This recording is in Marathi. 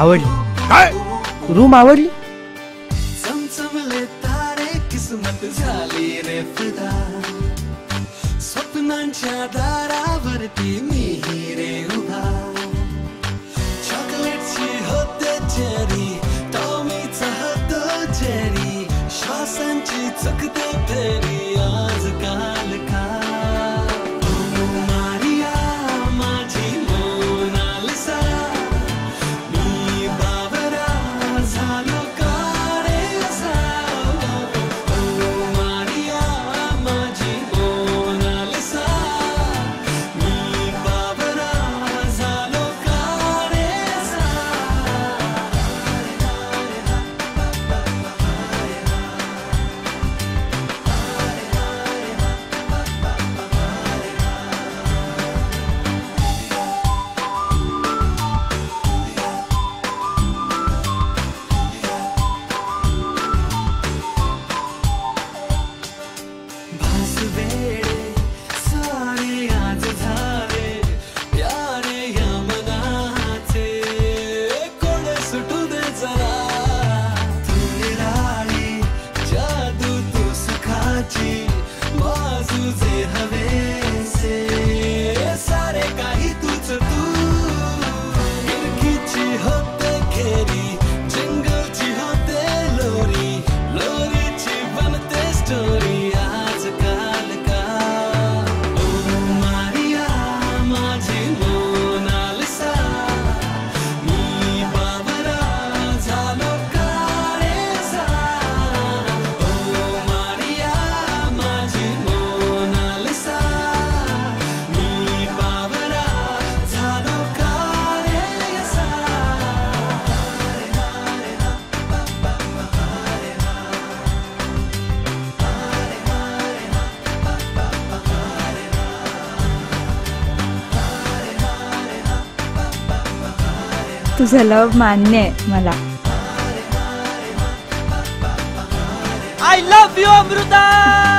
आवडली काय रूम आवडली चमचमले तारे किस्मत झाली रे फिदा स्वप्नांच्या दारावरती मी रे उभा चॉकलेटची होते चेरी तो मी चाहतो चेरी श्वासांची चकते फेरी आज काल का तुझा लव मान्य आहे मला I love you अमृता